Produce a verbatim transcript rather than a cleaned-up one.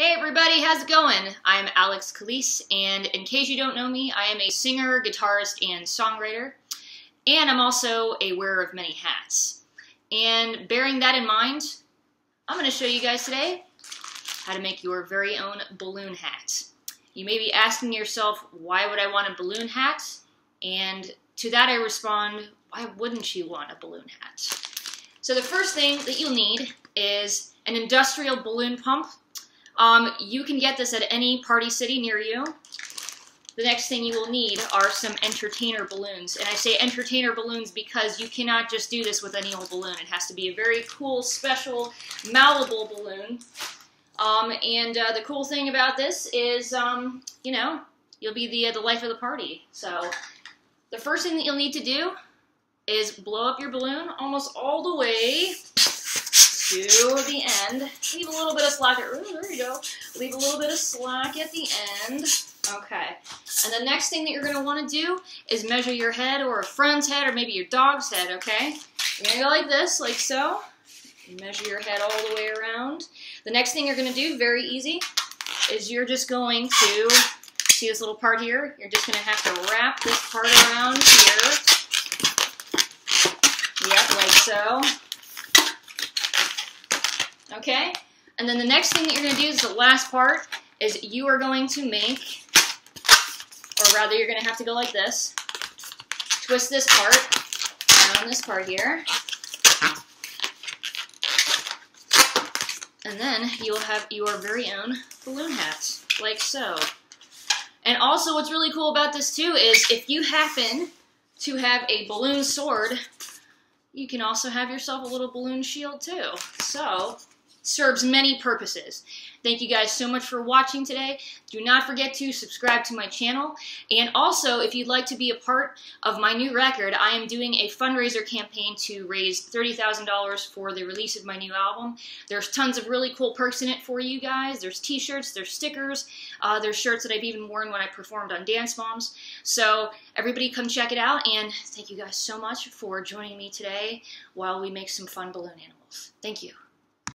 Hey everybody, how's it going? I'm Alexx Calise, and in case you don't know me, I am a singer, guitarist, and songwriter, and I'm also a wearer of many hats. And bearing that in mind, I'm going to show you guys today how to make your very own balloon hat. You may be asking yourself, why would I want a balloon hat? And to that I respond, why wouldn't you want a balloon hat? So the first thing that you'll need is an industrial balloon pump. Um, you can get this at any Party City near you. The next thing you will need are some entertainer balloons. And I say entertainer balloons because you cannot just do this with any old balloon. It has to be a very cool, special, malleable balloon. Um, and uh, the cool thing about this is, um, you know, you'll be the, uh, the life of the party. So the first thing that you'll need to do is blow up your balloon almost all the way to the end. Leave a little bit of slack. At, ooh, there you go. Leave a little bit of slack at the end. Okay. And the next thing that you're going to want to do is measure your head or a friend's head or maybe your dog's head, okay? You're going to go like this, like so. Measure your head all the way around. The next thing you're going to do, very easy, is you're just going to, see this little part here? You're just going to have to wrap this part around here. Yep, like so. Okay, and then the next thing that you're going to do is the last part, is you are going to make, or rather you're going to have to go like this, twist this part, down this part here, and then you will have your very own balloon hat, like so. And also what's really cool about this too is if you happen to have a balloon sword, you can also have yourself a little balloon shield too. So, serves many purposes. Thank you guys so much for watching today. Do not forget to subscribe to my channel. And also, if you'd like to be a part of my new record, I am doing a fundraiser campaign to raise thirty thousand dollars for the release of my new album. There's tons of really cool perks in it for you guys. There's t-shirts, there's stickers, uh, there's shirts that I've even worn when I performed on Dance Moms. So everybody come check it out, and thank you guys so much for joining me today while we make some fun balloon animals. Thank you.